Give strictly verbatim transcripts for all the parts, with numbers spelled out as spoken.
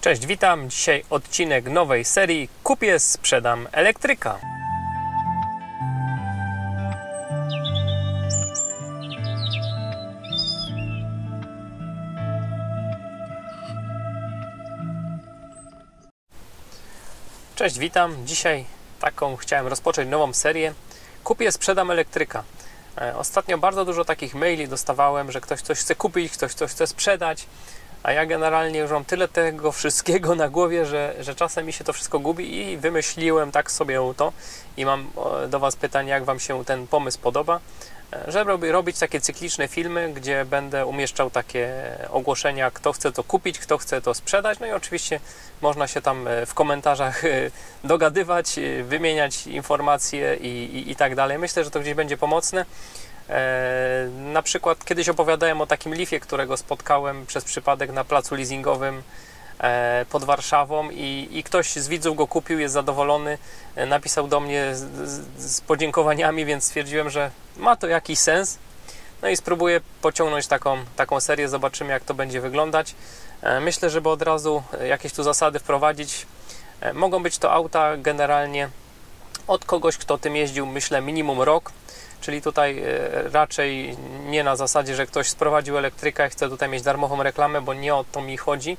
Cześć, witam. Dzisiaj odcinek nowej serii Kupię Sprzedam Elektryka. Cześć, witam. Dzisiaj taką chciałem rozpocząć nową serię Kupię Sprzedam Elektryka. Ostatnio bardzo dużo takich maili dostawałem, że ktoś coś chce kupić, ktoś coś chce sprzedać. A ja generalnie już mam tyle tego wszystkiego na głowie, że, że czasem mi się to wszystko gubi i wymyśliłem tak sobie to i mam do Was pytanie, jak Wam się ten pomysł podoba, żeby robić takie cykliczne filmy, gdzie będę umieszczał takie ogłoszenia, kto chce to kupić, kto chce to sprzedać, no i oczywiście można się tam w komentarzach dogadywać, wymieniać informacje i, i, i tak dalej. Myślę, że to gdzieś będzie pomocne. Na przykład kiedyś opowiadałem o takim Leafie, którego spotkałem przez przypadek na placu leasingowym pod Warszawą i, i ktoś z widzów go kupił, jest zadowolony, napisał do mnie z, z podziękowaniami, więc stwierdziłem, że ma to jakiś sens. No i spróbuję pociągnąć taką, taką serię, zobaczymy, jak to będzie wyglądać. Myślę, żeby od razu jakieś tu zasady wprowadzić. Mogą być to auta generalnie od kogoś, kto tym jeździł, myślę, minimum rok. Czyli tutaj raczej nie na zasadzie, że ktoś sprowadził elektryka i chce tutaj mieć darmową reklamę, bo nie o to mi chodzi.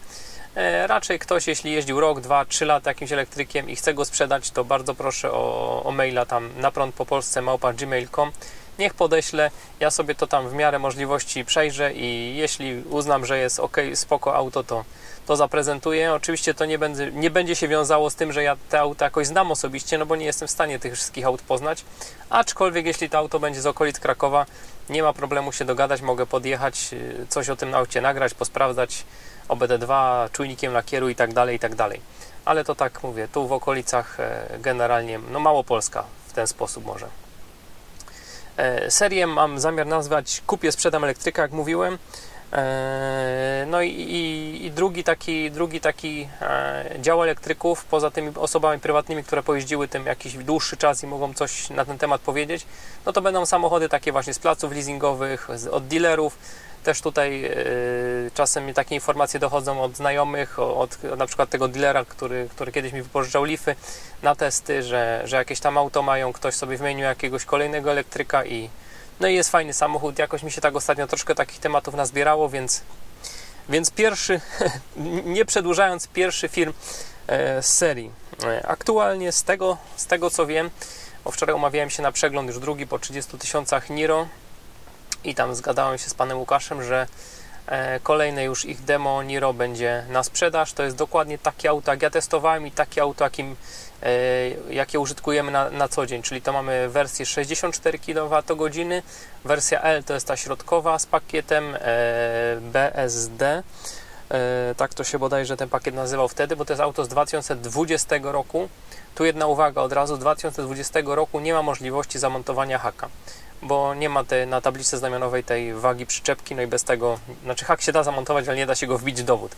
Raczej ktoś, jeśli jeździł rok, dwa, trzy lata jakimś elektrykiem i chce go sprzedać, to bardzo proszę o, o maila tam naprądpopolsce małpa gmail kropka com. Niech podeślę, ja sobie to tam w miarę możliwości przejrzę i jeśli uznam, że jest ok, spoko auto, to, to zaprezentuję. Oczywiście to nie będzie, nie będzie się wiązało z tym, że ja te auta jakoś znam osobiście, no bo nie jestem w stanie tych wszystkich aut poznać. Aczkolwiek jeśli to auto będzie z okolic Krakowa, nie ma problemu się dogadać, mogę podjechać, coś o tym aucie nagrać, posprawdzać O B D dwa, czujnikiem lakieru i tak dalej, i tak dalej. Ale to tak mówię, tu w okolicach generalnie, no Małopolska w ten sposób może. Serię mam zamiar nazwać Kupię, Sprzedam Elektryka, jak mówiłem. No i, i, i drugi taki, drugi taki dział elektryków, poza tymi osobami prywatnymi, które pojeździły tym jakiś dłuższy czas i mogą coś na ten temat powiedzieć, no to będą samochody takie właśnie z placów leasingowych, od dealerów. Też tutaj czasem mi takie informacje dochodzą od znajomych, od, od na przykład tego dealera, który, który kiedyś mi wypożyczał Leafy na testy, że, że jakieś tam auto mają, ktoś sobie wymienił jakiegoś kolejnego elektryka i no i jest fajny samochód. Jakoś mi się tak ostatnio troszkę takich tematów nazbierało, więc, więc pierwszy, nie przedłużając, pierwszy film z serii. Aktualnie z tego, z tego co wiem, bo wczoraj umawiałem się na przegląd już drugi po trzydziestu tysiącach Niro, i tam zgadałem się z panem Łukaszem, że kolejne już ich demo Niro będzie na sprzedaż. To jest dokładnie takie auto, jak ja testowałem i takie auto, jakim, jakie użytkujemy na, na co dzień. Czyli to mamy wersję sześćdziesiąt cztery kilowatogodziny, wersja L to jest ta środkowa z pakietem B S D. Tak to się bodajże ten pakiet nazywał wtedy, bo to jest auto z dwa tysiące dwudziestego roku. Tu jedna uwaga od razu, z dwa tysiące dwudziestego roku nie ma możliwości zamontowania haka, bo nie ma tej, na tablicy znamionowej tej wagi przyczepki, no i bez tego, znaczy hak się da zamontować, ale nie da się go wbić w dowód.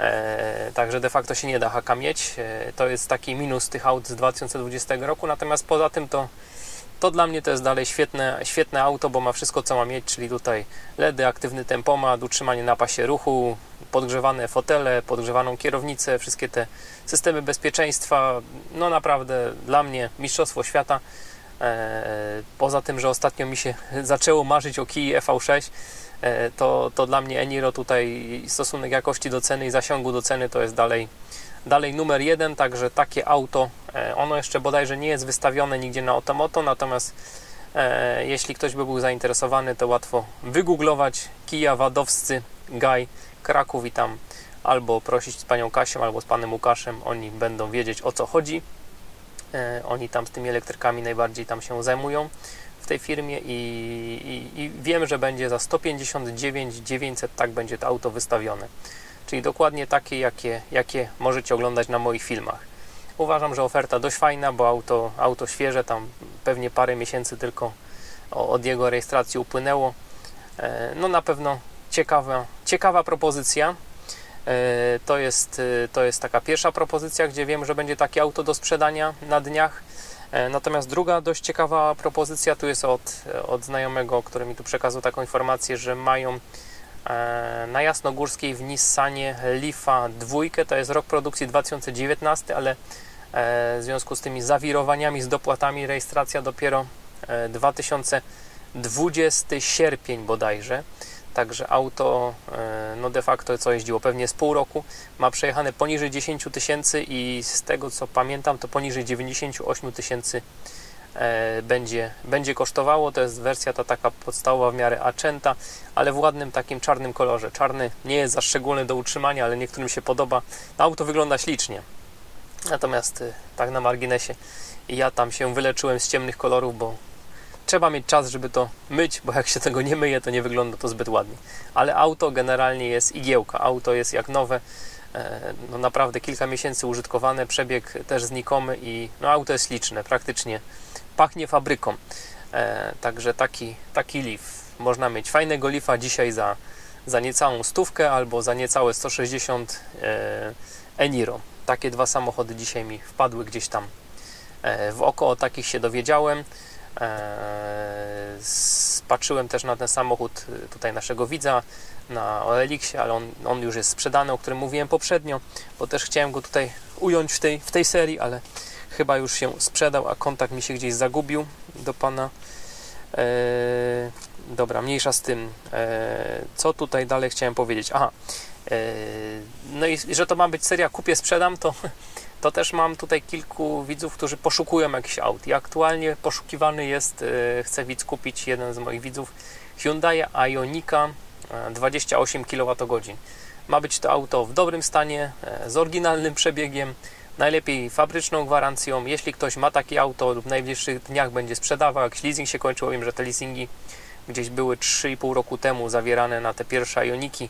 E, także de facto się nie da haka mieć. E, to jest taki minus tych aut z dwa tysiące dwudziestego roku, natomiast poza tym to, to dla mnie to jest dalej świetne, świetne auto, bo ma wszystko, co ma mieć, czyli tutaj LEDy, aktywny tempomat, utrzymanie na pasie ruchu, podgrzewane fotele, podgrzewaną kierownicę, wszystkie te systemy bezpieczeństwa, no naprawdę dla mnie mistrzostwo świata. Poza tym, że ostatnio mi się zaczęło marzyć o Kii E V sześć, to, to dla mnie E-Niro tutaj stosunek jakości do ceny i zasięgu do ceny to jest dalej, dalej numer jeden, także takie auto, ono jeszcze bodajże nie jest wystawione nigdzie na Otomoto, natomiast e, jeśli ktoś by był zainteresowany, to łatwo wygooglować Kia Wadowscy Gaj Kraków i tam albo prosić z panią Kasią, albo z panem Łukaszem, oni będą wiedzieć, o co chodzi. Oni tam z tymi elektrykami najbardziej tam się zajmują w tej firmie i, i, i wiem, że będzie za sto pięćdziesiąt dziewięć dziewięćset, tak będzie to auto wystawione. Czyli dokładnie takie, jakie, jakie możecie oglądać na moich filmach. Uważam, że oferta dość fajna, bo auto, auto świeże, tam pewnie parę miesięcy tylko od jego rejestracji upłynęło. No na pewno ciekawa, ciekawa propozycja. To jest, to jest taka pierwsza propozycja, gdzie wiem, że będzie takie auto do sprzedania na dniach. Natomiast druga dość ciekawa propozycja tu jest od, od znajomego, który mi tu przekazał taką informację, że mają na Jasnogórskiej w Nissanie Leafa dwa. To jest rok produkcji dwa tysiące dziewiętnasty, ale w związku z tymi zawirowaniami z dopłatami rejestracja dopiero dwa tysiące dwudziesty, sierpień bodajże. Także auto no de facto co jeździło pewnie z pół roku, ma przejechane poniżej dziesięć tysięcy i z tego co pamiętam to poniżej dziewięćdziesiąt osiem tysięcy będzie, będzie kosztowało. To jest wersja ta taka podstawowa w miarę Accenta, ale w ładnym takim czarnym kolorze. Czarny nie jest za szczególny do utrzymania, ale niektórym się podoba. Auto wygląda ślicznie. Natomiast tak na marginesie ja tam się wyleczyłem z ciemnych kolorów, bo trzeba mieć czas, żeby to myć, bo jak się tego nie myje, to nie wygląda to zbyt ładnie. Ale auto generalnie jest igiełka, auto jest jak nowe, no naprawdę kilka miesięcy użytkowane, przebieg też znikomy i no auto jest liczne, praktycznie pachnie fabryką. Także taki, taki Leaf. Można mieć fajnego Leafa dzisiaj za, za niecałą stówkę albo za niecałe sto sześćdziesiąt E-Niro. Takie dwa samochody dzisiaj mi wpadły gdzieś tam w oko, o takich się dowiedziałem. Patrzyłem też na ten samochód tutaj naszego widza na Oeliksie, ale on, on już jest sprzedany, o którym mówiłem poprzednio, bo też chciałem go tutaj ująć w tej, w tej serii, ale chyba już się sprzedał, a kontakt mi się gdzieś zagubił do pana. Eee, dobra, mniejsza z tym. Eee, co tutaj dalej chciałem powiedzieć? Aha, eee, no i że to ma być seria Kupię, Sprzedam, to To też mam tutaj kilku widzów, którzy poszukują jakichś aut. I aktualnie poszukiwany jest, chce widz kupić, jeden z moich widzów, Hyundai Ioniqa dwadzieścia osiem kilowatogodzin. Ma być to auto w dobrym stanie, z oryginalnym przebiegiem, najlepiej fabryczną gwarancją. Jeśli ktoś ma takie auto lub w najbliższych dniach będzie sprzedawał, jak leasing się kończył, wiem, że te leasingi gdzieś były trzy i pół roku temu zawierane na te pierwsze Ioniqi,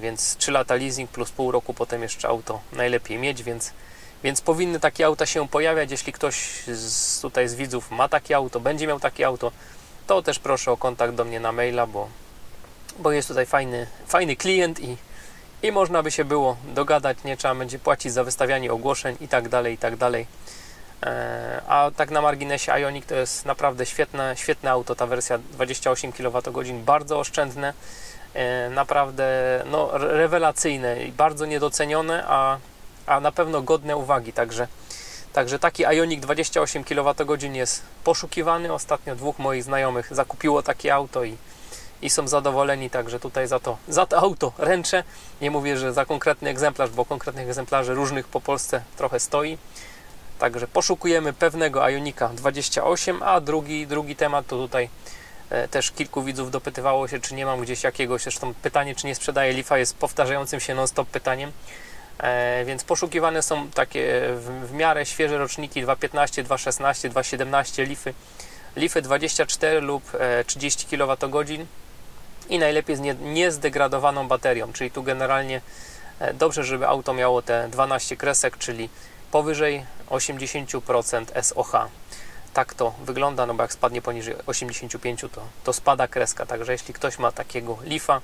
więc trzy lata leasing plus pół roku potem jeszcze auto najlepiej mieć, więc Więc powinny takie auta się pojawiać. Jeśli ktoś z, tutaj z widzów ma takie auto, będzie miał takie auto, to też proszę o kontakt do mnie na maila, bo, bo jest tutaj fajny, fajny klient i, i można by się było dogadać, nie trzeba będzie płacić za wystawianie ogłoszeń i tak dalej, i tak dalej. E, a tak na marginesie Ioniq to jest naprawdę świetne, świetne auto, ta wersja dwadzieścia osiem kilowatogodzin, bardzo oszczędne, e, naprawdę no, rewelacyjne i bardzo niedocenione, a a na pewno godne uwagi, także, także taki Ioniq dwadzieścia osiem kilowatogodzin jest poszukiwany. Ostatnio dwóch moich znajomych zakupiło takie auto i, i są zadowoleni, także tutaj za to, za to auto ręczę. Nie mówię, że za konkretny egzemplarz, bo konkretnych egzemplarzy różnych po Polsce trochę stoi. Także poszukujemy pewnego Ioniqa dwadzieścia osiem, a drugi, drugi temat to tutaj e, też kilku widzów dopytywało się, czy nie mam gdzieś jakiegoś, zresztą pytanie, czy nie sprzedaję Leafa jest powtarzającym się non stop pytaniem. E, więc poszukiwane są takie w, w miarę świeże roczniki dwa piętnaście, dwa szesnaście, dwa siedemnaście Leafy, Leafy dwadzieścia cztery lub e, trzydzieści kilowatogodzin i najlepiej z nie, niezdegradowaną baterią, czyli tu generalnie e, dobrze, żeby auto miało te dwanaście kresek, czyli powyżej osiemdziesiąt procent S O H. Tak to wygląda, no bo jak spadnie poniżej osiemdziesiąt pięć to, to spada kreska, także jeśli ktoś ma takiego Leafa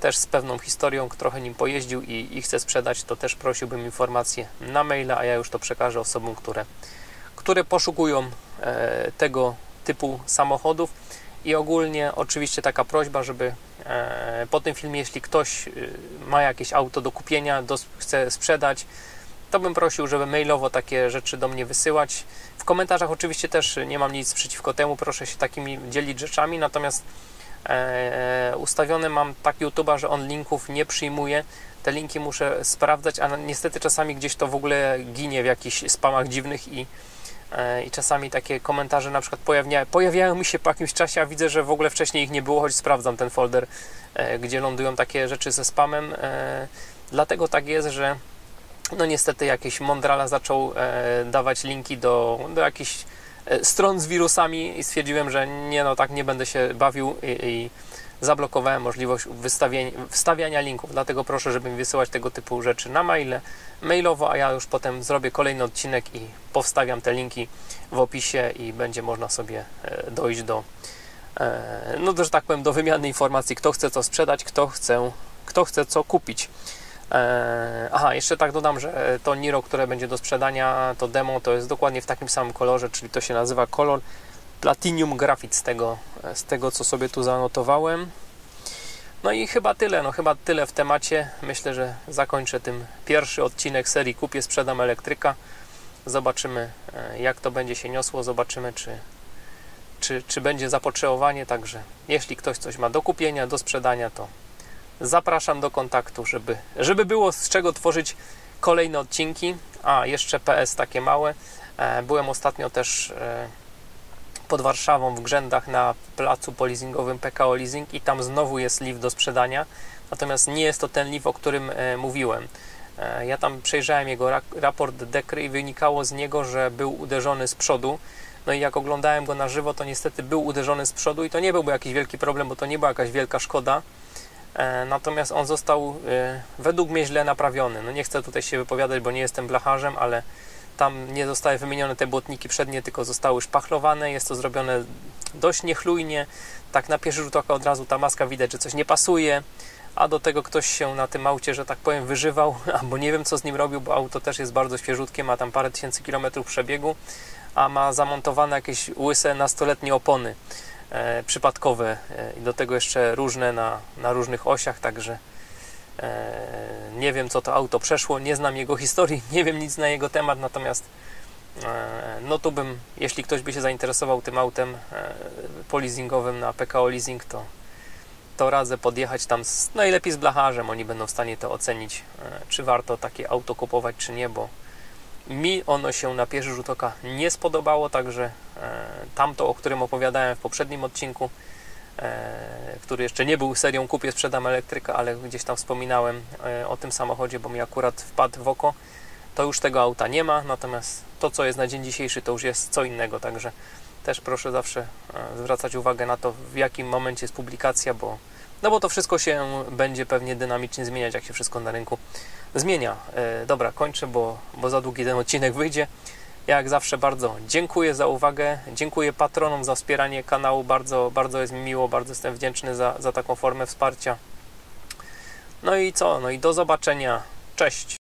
też z pewną historią, trochę nim pojeździł i, i chce sprzedać, to też prosiłbym informację na maila, a ja już to przekażę osobom, które, które poszukują e, tego typu samochodów. I ogólnie oczywiście taka prośba, żeby e, po tym filmie, jeśli ktoś e, ma jakieś auto do kupienia, do, chce sprzedać, to bym prosił, żeby mailowo takie rzeczy do mnie wysyłać. W komentarzach oczywiście też nie mam nic przeciwko temu, proszę się takimi dzielić rzeczami, natomiast E, ustawiony mam tak YouTube'a, że on linków nie przyjmuje, te linki muszę sprawdzać, a niestety czasami gdzieś to w ogóle ginie w jakichś spamach dziwnych i, e, i czasami takie komentarze na przykład pojawia, pojawiają mi się po jakimś czasie, a widzę, że w ogóle wcześniej ich nie było, choć sprawdzam ten folder, e, gdzie lądują takie rzeczy ze spamem, e, dlatego tak jest, że no niestety jakiś mądrala zaczął e, dawać linki do, do jakichś stron z wirusami i stwierdziłem, że nie, no tak nie będę się bawił i, i zablokowałem możliwość wstawiania linków, dlatego proszę, żeby mi wysyłać tego typu rzeczy na maile, mailowo, a ja już potem zrobię kolejny odcinek i powstawiam te linki w opisie i będzie można sobie dojść do, no że tak powiem, do wymiany informacji, kto chce co sprzedać, kto chce, kto chce co kupić. Aha, jeszcze tak dodam, że to Niro, które będzie do sprzedania, to demo, to jest dokładnie w takim samym kolorze, czyli to się nazywa kolor Platinum Graphic, z tego, z tego co sobie tu zanotowałem. No i chyba tyle, no chyba tyle w temacie. Myślę, że zakończę tym pierwszy odcinek serii Kupię, Sprzedam Elektryka. Zobaczymy, jak to będzie się niosło, zobaczymy, czy, czy, czy będzie zapotrzebowanie. Także jeśli ktoś coś ma do kupienia, do sprzedania, to zapraszam do kontaktu, żeby, żeby było z czego tworzyć kolejne odcinki. A, jeszcze P S takie małe. Byłem ostatnio też pod Warszawą w Grzędach na placu polizingowym P K O Leasing i tam znowu jest Leaf do sprzedania, natomiast nie jest to ten Leaf, o którym mówiłem. Ja tam przejrzałem jego raport Dekry i wynikało z niego, że był uderzony z przodu. No i jak oglądałem go na żywo, to niestety był uderzony z przodu i to nie byłby jakiś wielki problem, bo to nie była jakaś wielka szkoda. Natomiast on został według mnie źle naprawiony. No nie chcę tutaj się wypowiadać, bo nie jestem blacharzem, ale tam nie zostały wymienione te błotniki przednie, tylko zostały szpachlowane. Jest to zrobione dość niechlujnie. Tak na pierwszy rzut oka od razu ta maska widać, że coś nie pasuje. A do tego ktoś się na tym aucie, że tak powiem, wyżywał, albo nie wiem co z nim robił, bo auto też jest bardzo świeżutkie, ma tam parę tysięcy kilometrów przebiegu, a ma zamontowane jakieś łyse nastoletnie opony e, przypadkowe e, i do tego jeszcze różne na, na różnych osiach, także e, nie wiem co to auto przeszło, nie znam jego historii, nie wiem nic na jego temat, natomiast e, no tu bym, jeśli ktoś by się zainteresował tym autem e, polizingowym na P K O Leasing, to to radzę podjechać tam z, najlepiej z blacharzem, oni będą w stanie to ocenić, czy warto takie auto kupować, czy nie, bo mi ono się na pierwszy rzut oka nie spodobało, także tamto, o którym opowiadałem w poprzednim odcinku, który jeszcze nie był serią Kupię, Sprzedam Elektryka, ale gdzieś tam wspominałem o tym samochodzie, bo mi akurat wpadł w oko, to już tego auta nie ma, natomiast to, co jest na dzień dzisiejszy, to już jest co innego, także też proszę zawsze zwracać uwagę na to, w jakim momencie jest publikacja, bo no bo to wszystko się będzie pewnie dynamicznie zmieniać, jak się wszystko na rynku zmienia. E, dobra, kończę, bo, bo za długi ten odcinek wyjdzie. Jak zawsze bardzo dziękuję za uwagę, dziękuję patronom za wspieranie kanału, bardzo, bardzo jest mi miło, bardzo jestem wdzięczny za, za taką formę wsparcia. No i co? No i do zobaczenia. Cześć!